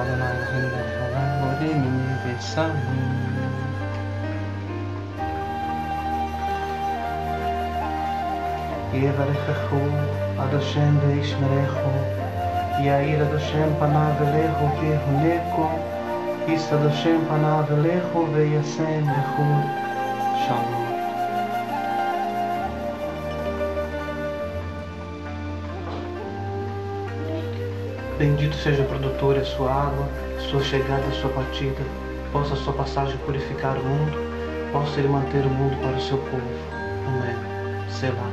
Shalom. Bendito seja o produtor e a sua água, sua chegada e sua partida. Possa a sua passagem purificar o mundo, possa ele manter o mundo para o seu povo. Amém. Selá.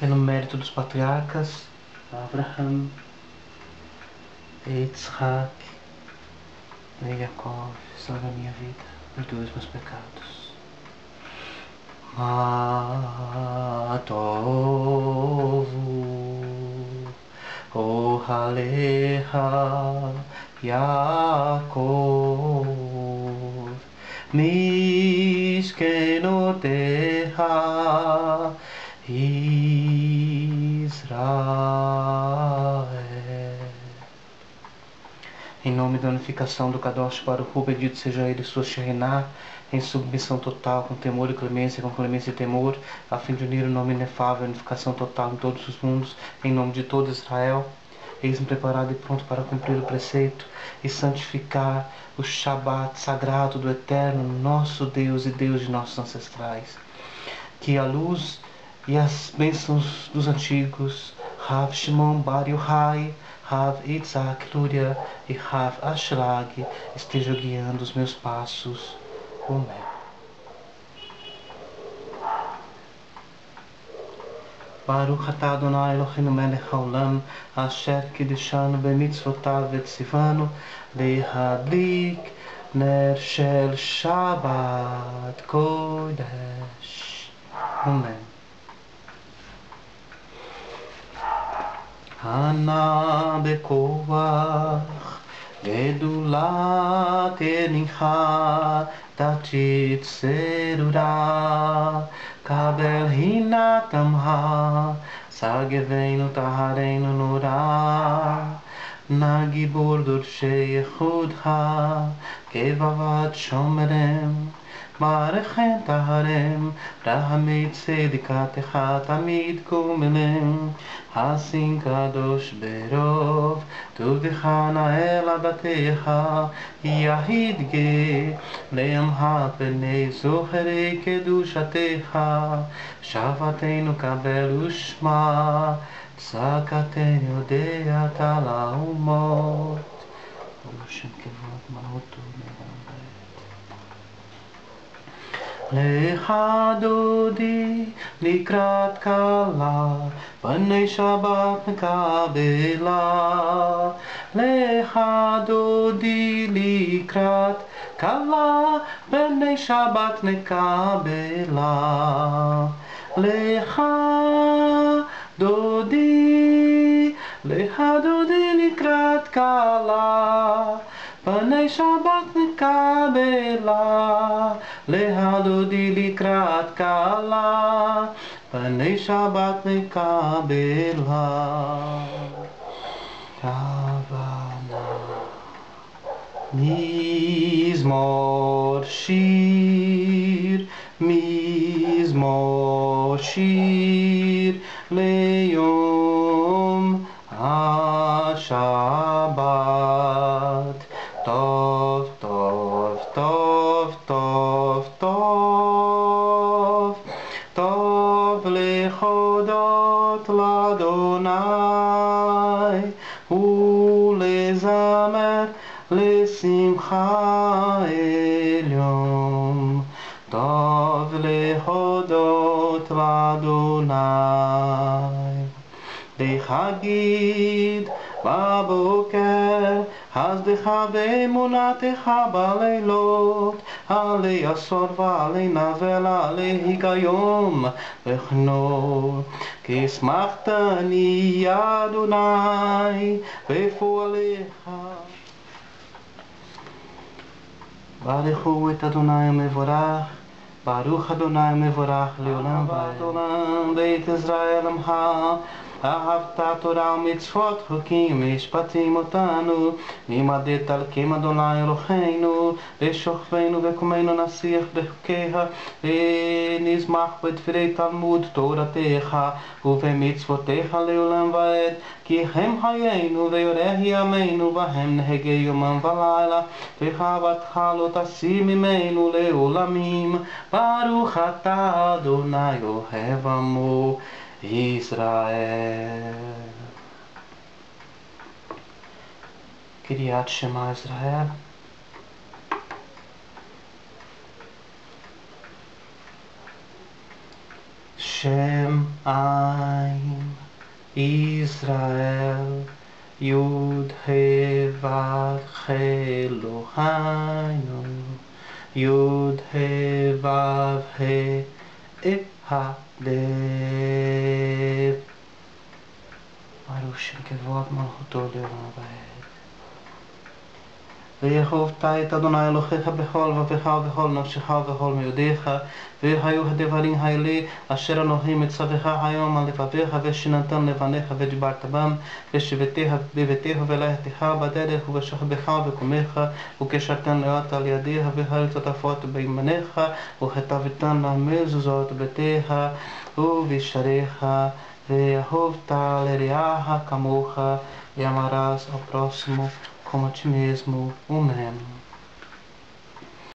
É no mérito dos patriarcas, Abraham, Yitzhak e Jacob, salve a minha vida, perdoe os meus pecados. Matovu, Ohaleha, Yaakov, Mishkenoteha, Israel. Em nome da unificação do Kadosh para o Hu, bendito seja ele, sua Shekinah, em submissão total, com temor e clemência, com clemência e temor, a fim de unir o nome inefável, a unificação total em todos os mundos, em nome de todo Israel. Eis-me preparado e pronto para cumprir o preceito e santificar o Shabat sagrado do Eterno, nosso Deus e Deus de nossos ancestrais. Que a luz e as bênçãos dos antigos, Rav Shimon Bar Yochai, Rav Yitzhak Luria e Rav Ashlag, estejam guiando os meus passos. Amém. Baruch atah Adonai Eloheinu melech haolam, asher kideshanu b'mitzvotav v'tzivanu le'hadlik ner shel Shabbat kodesh. Amém. Hana bekoach, gedula kenincha, tachit serura, kabel hinatamha, sageveinu tahareinu nura, nagibor dorshei yechudcha, kevavat shomerem, מערכת ההרם, רחמי צדיקתך תמיד קוממם, הסין קדוש ברוב, טובך נאה לבתיך, יחיד גאה, להמחת פני זוכרי קדושתך, שבתנו קבל ושמע, צעקתנו יודעת על האומות. Lecha dodi likrat kala, b'nei Shabat mekabela. Lecha dodi likrat kala, b'nei Shabat mekabela. Lecha dodi likrat kala, b'nei Shabat mekabela. Lecha dodi likrat kala, b'nei Shabat mekabela. Kavanah. Mizmor shir leyom ha-shabat. Tov, tov, tov, tov, tov. Tov lechodot l'Adonai ulezamer lesimcha elyon. Tov lehodot l'Adonai dechagid baboker hasdecha be'emunatecha baleilot alei asor v'alei navel alei higayom v'chno ki smachtani Adonai v'foalecha. Baruchu et Adonai mevorach, Baruch Adonai mevorach, leolam va'adolam, Beit Israel amcha, ahavta Torah mitzvot chukim mishpatim otanu, nimadet al kem Adonai Eloheinu, v'shochvenu v'kumenu nasiach b'chukeha, v'nizmach b'dvrei Talmud Toratecha, uv'mitzvotecha leolam va'ed, כי הם חיינו ויורח ימינו והם נהגה יומם ולילה וחבתך לא תסיר ממנו לעולמים. ברוך אתה אדוני אוהב עמו ישראל. קריאת שמע ישראל. שם עין Israel, Yud He Vav He Eloheinu, Yud He Vav He Echad. Baruch Shem Kevod Malchuto Leolam Vaed. ויאהבת את אדוני אלוהיך בכל לבבך ובכל נפשך ובכל מאודך, והיו הדברים האלה אשר אנוכי מצווך היום על לבביך ושנתן לבניך ודיברת בם, ושבתך בביתך ולכתך בדרך ובשוכבך ובקומך, וקשרתן לאט על ידיך והלטוטפות בימניך, וכתבתן על מזוזות ביתך ובשעריך, ואהבת לרעך כמוך, e amarás ao próximo como a ti mesmo, o mesmo.